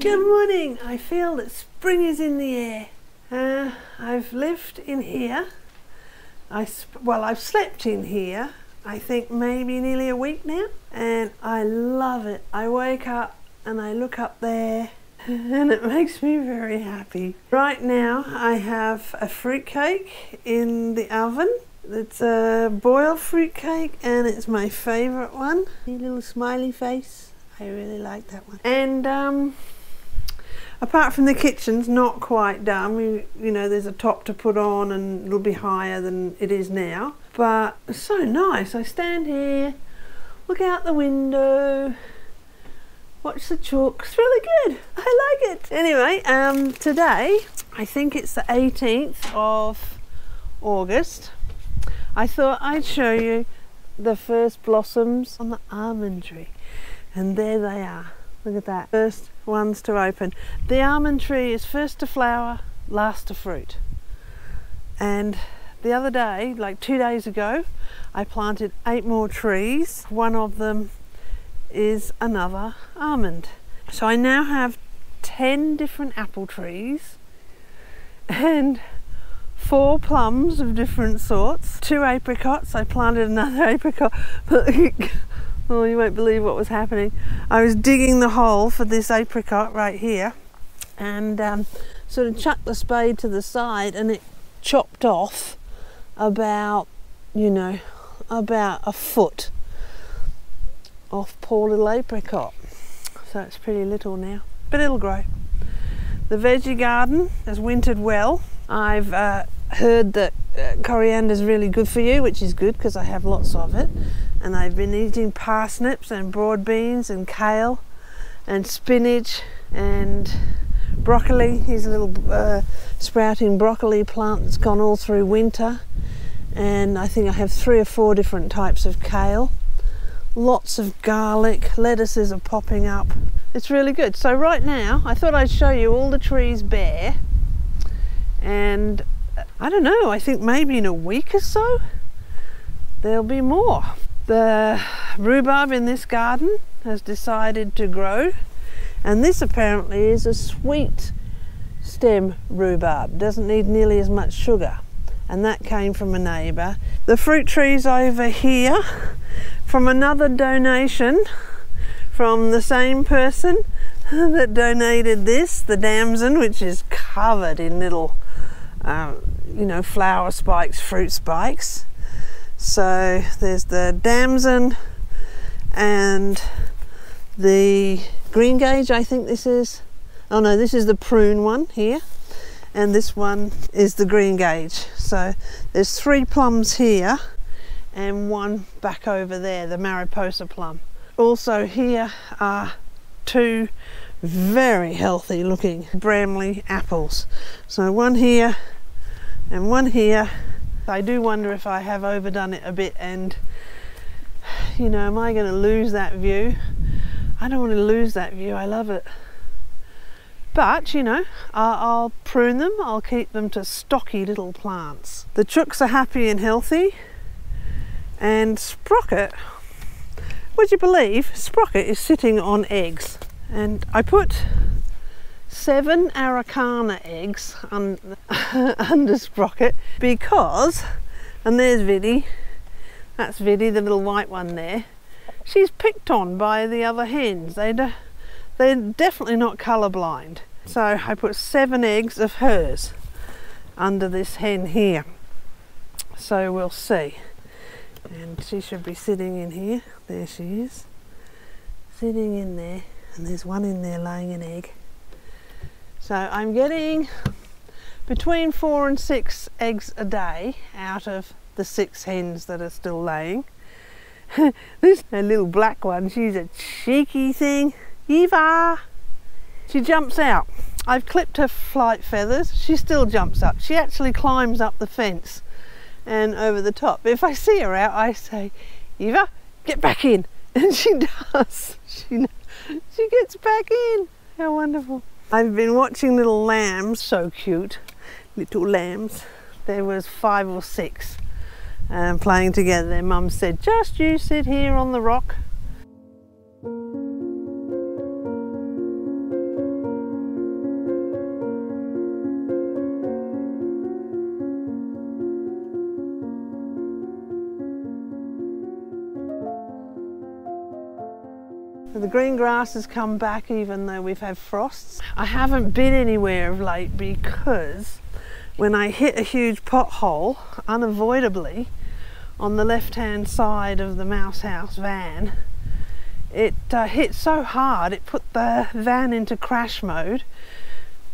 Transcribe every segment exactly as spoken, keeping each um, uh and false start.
Good morning! I feel that spring is in the air. Uh, I've lived in here. I sp well, I've slept in here, I think maybe nearly a week now, and I love it. I wake up and I look up there and it makes me very happy. Right now I have a fruitcake in the oven. It's a boiled fruitcake and it's my favourite one. The little smiley face, I really like that one. And um, apart from the kitchen's not quite done, we, you know, there's a top to put on and it'll be higher than it is now. But it's so nice. I stand here, look out the window, watch the chalk. It's really good. I like it. Anyway, um, today, I think it's the eighteenth of August. I thought I'd show you the first blossoms on the almond tree. And there they are. Look at that. First ones to open. The almond tree is first to flower, last to fruit. And the other day, like two days ago, I planted eight more trees. One of them is another almond. So I now have ten different apple trees and four plums of different sorts. Two apricots. I planted another apricot. Oh, you won't believe what was happening. I was digging the hole for this apricot right here and um, sort of chucked the spade to the side and it chopped off about, you know, about a foot off poor little apricot. So it's pretty little now, but it'll grow. The veggie garden has wintered well. I've uh, heard that uh, coriander's really good for you, which is good because I have lots of it. And I've been eating parsnips and broad beans and kale and spinach and broccoli. Here's a little uh, sprouting broccoli plant that's gone all through winter. And I think I have three or four different types of kale. Lots of garlic, lettuces are popping up. It's really good. So right now, I thought I'd show you all the trees bare. And I don't know, I think maybe in a week or so, there'll be more. The rhubarb in this garden has decided to grow, and this apparently is a sweet stem rhubarb, doesn't need nearly as much sugar, and that came from a neighbour. The fruit trees over here from another donation from the same person that donated this, the damson, which is covered in little um, you know, flower spikes, fruit spikes. So there's the damson and the green gage, I think this is. Oh no, this is the prune one here, and this one is the green gage. So there's three plums here and one back over there, the Mariposa plum. Also here are two very healthy looking Bramley apples. So one here and one here. I do wonder if I have overdone it a bit, and you know, am I going to lose that view? I don't want to lose that view, I love it. But you know, I'll prune them, I'll keep them to stocky little plants. The chooks are happy and healthy, and Sprocket, would you believe, Sprocket is sitting on eggs. And I put seven Araucana eggs un under Sprocket because, and there's Viddy, that's Viddy, the little white one there. She's picked on by the other hens. They de they're definitely not colourblind. So I put seven eggs of hers under this hen here. So we'll see. And she should be sitting in here. There she is. Sitting in there. And there's one in there laying an egg. So I'm getting between four and six eggs a day out of the six hens that are still laying. This little black one, she's a cheeky thing. Eva! She jumps out. I've clipped her flight feathers. She still jumps up. She actually climbs up the fence and over the top. If I see her out, I say, Eva, get back in. And she does. She, she gets back in. How wonderful. I've been watching little lambs, so cute, little lambs. There was five or six um, playing together. Their mum said, just you sit here on the rock. The green grass has come back even though we've had frosts. I haven't been anywhere of late because when I hit a huge pothole, unavoidably, on the left-hand side of the Mouse House van, it uh, hit so hard it put the van into crash mode,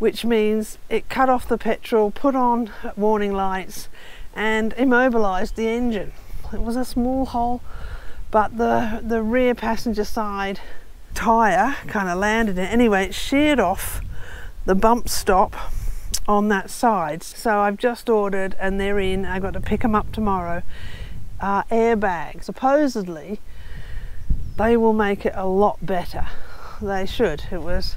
which means it cut off the petrol, put on warning lights and immobilised the engine. It was a small hole, but the, the rear passenger side tyre kind of landed it. Anyway, it sheared off the bump stop on that side. So I've just ordered, and they're in, I've got to pick them up tomorrow, uh, airbags. Supposedly, they will make it a lot better. They should. It was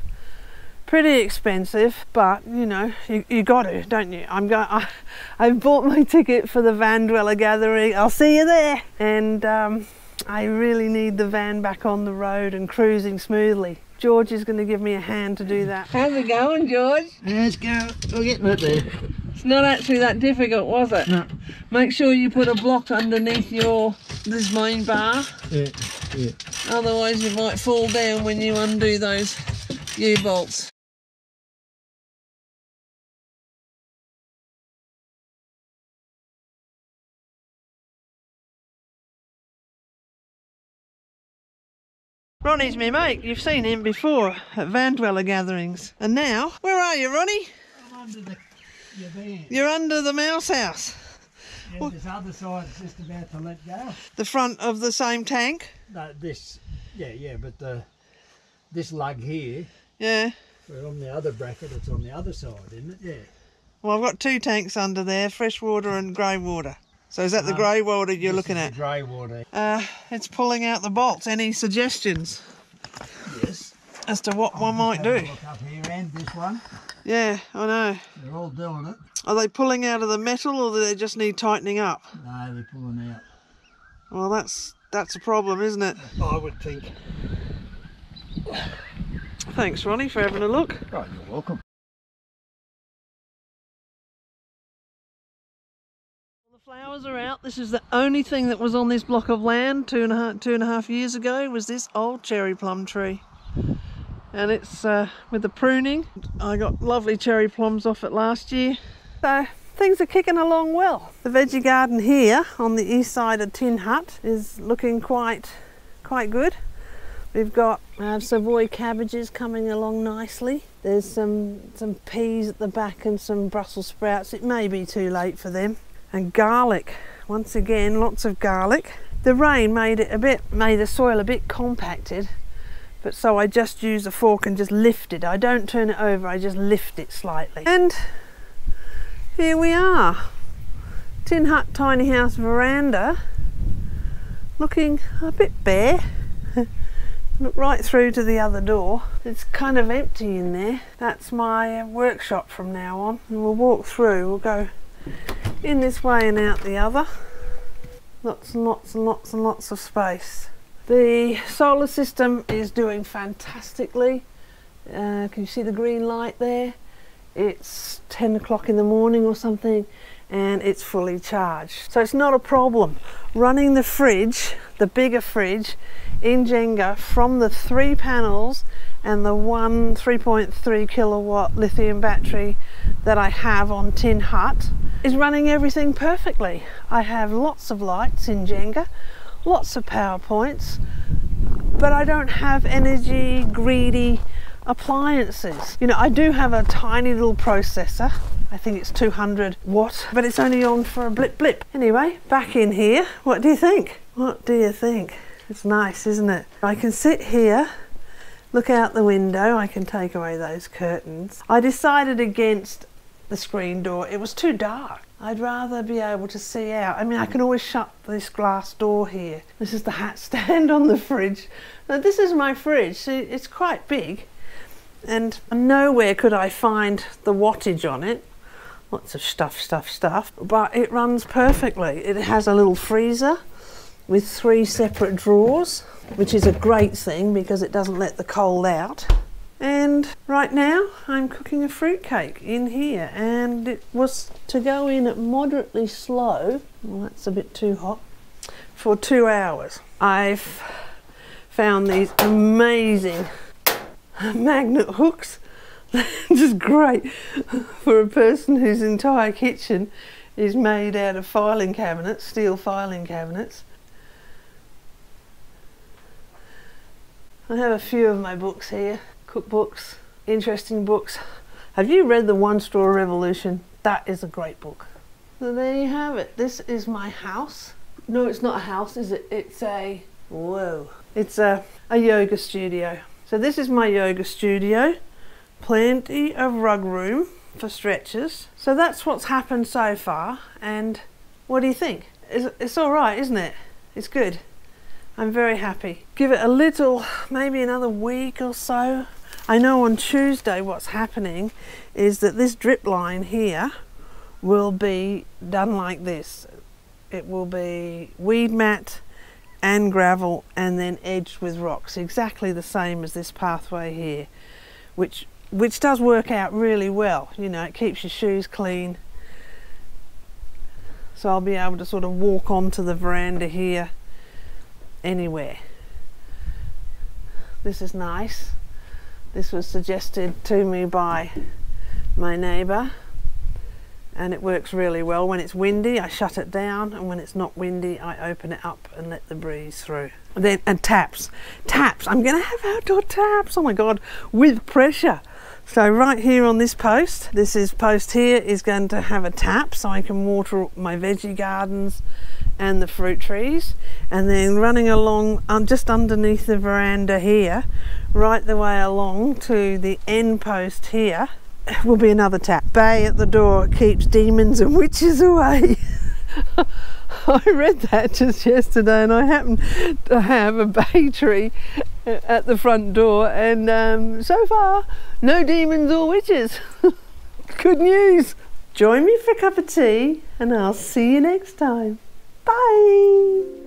pretty expensive, but you know, you, you got to, don't you? I'm going. I, I've bought my ticket for the Van Dweller gathering. I'll see you there. And um, I really need the van back on the road and cruising smoothly. George is going to give me a hand to do that. How's it going, George? Let's go. We're getting it there. It's not actually that difficult, was it? No. Make sure you put a block underneath your this main bar. Yeah, yeah. Otherwise, you might fall down when you undo those U-bolts. Ronnie's me mate, you've seen him before at Van Dweller gatherings. And now, where are you, Ronnie? I'm under the your van. You're under the Mouse House. And well, this other side's just about to let go. The front of the same tank? No, this, yeah, yeah, but the, this lug here. Yeah. We're on the other bracket, it's on the other side, isn't it? Yeah. Well, I've got two tanks under there, fresh water and grey water. So is that the um, grey water you're looking at? Grey water. Uh, it's pulling out the bolts. Any suggestions? Yes. As to what I'll one might do? Look up here and this one. Yeah, I know. They're all doing it. Are they pulling out of the metal, or do they just need tightening up? No, they're pulling out. Well, that's that's a problem, isn't it? I would think. Thanks, Ronnie, for having a look. Right, you're welcome. Flowers are out. This is the only thing that was on this block of land two and a half, two and a half years ago was this old cherry plum tree, and it's uh, with the pruning. I got lovely cherry plums off it last year. So things are kicking along well. The veggie garden here on the east side of Tin Hut is looking quite, quite good. We've got uh, Savoy cabbages coming along nicely. There's some, some peas at the back and some Brussels sprouts. It may be too late for them. And garlic, once again, lots of garlic. The rain made it a bit, made the soil a bit compacted, but so I just use a fork and just lift it. I don't turn it over, I just lift it slightly. And here we are, Tin Hut tiny house veranda, looking a bit bare. Look right through to the other door. It's kind of empty in there. That's my workshop from now on. And we'll walk through, we'll go in this way and out the other. Lots and lots and lots and lots of space. The solar system is doing fantastically. Uh, can you see the green light there? It's ten o'clock in the morning or something, and it's fully charged. So it's not a problem. Running the fridge, the bigger fridge, in Jenga from the three panels and the one three point three kilowatt lithium battery that I have on Tin Hut is running everything perfectly. I have lots of lights in Jenga, lots of PowerPoints, but I don't have energy greedy appliances. You know, I do have a tiny little processor. I think it's two hundred watt, but it's only on for a blip blip. Anyway, back in here. What do you think? What do you think? It's nice, isn't it? I can sit here, look out the window. I can take away those curtains. I decided against the screen door. It was too dark. I'd rather be able to see out. I mean, I can always shut this glass door here. This is the hat stand on the fridge. Now, this is my fridge. See, it's quite big, and nowhere could I find the wattage on it. Lots of stuff, stuff, stuff. But it runs perfectly. It has a little freezer with three separate drawers, which is a great thing because it doesn't let the cold out. And right now I'm cooking a fruitcake in here, and it was to go in at moderately slow, well that's a bit too hot, for two hours. I've found these amazing magnet hooks. They're just great for a person whose entire kitchen is made out of filing cabinets, steel filing cabinets. I have a few of my books here, cookbooks, interesting books. Have you read The One Straw Revolution? That is a great book. So there you have it. This is my house. No, it's not a house, is it? It's a, whoa. It's a, a yoga studio. So this is my yoga studio. Plenty of rug room for stretches. So that's what's happened so far. And what do you think? It's, it's all right, isn't it? It's good. I'm very happy. Give it a little, maybe another week or so. I know on Tuesday what's happening is that this drip line here will be done like this. It will be weed mat and gravel and then edged with rocks, exactly the same as this pathway here, which which does work out really well. You know, it keeps your shoes clean. So I'll be able to sort of walk onto the veranda here anywhere. This is nice. This was suggested to me by my neighbour and it works really well. When it's windy I shut it down, and when it's not windy I open it up and let the breeze through. And then and taps taps I'm gonna have outdoor taps, oh my god, with pressure. So right here on this post, this is post here is going to have a tap so I can water my veggie gardens and the fruit trees. And then running along um, just underneath the veranda here, right the way along to the end post here, will be another tap. Bay at the door keeps demons and witches away. I read that just yesterday, and I happened to have a bay tree at the front door, and um, so far no demons or witches. Good news. Join me for a cup of tea and I'll see you next time. Bye.